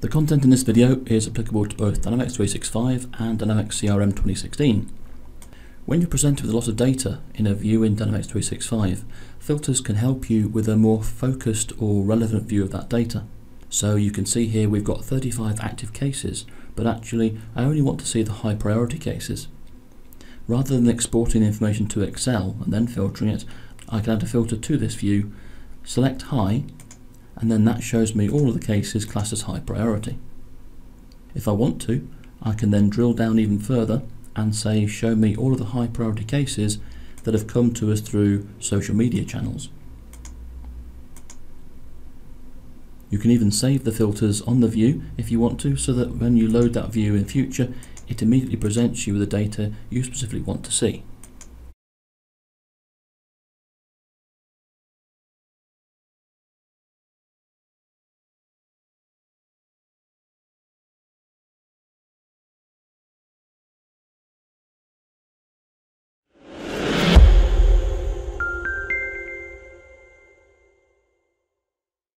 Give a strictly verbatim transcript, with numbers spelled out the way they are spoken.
The content in this video is applicable to both Dynamics three sixty-five and Dynamics C R M twenty sixteen. When you're presented with a lot of data in a view in Dynamics three sixty-five, filters can help you with a more focused or relevant view of that data. So you can see here we've got thirty-five active cases, but actually I only want to see the high priority cases. Rather than exporting information to Excel and then filtering it, I can add a filter to this view, select high, and then that shows me all of the cases classed as high priority. If I want to, I can then drill down even further and say show me all of the high priority cases that have come to us through social media channels. You can even save the filters on the view if you want to, so that when you load that view in future, it immediately presents you with the data you specifically want to see.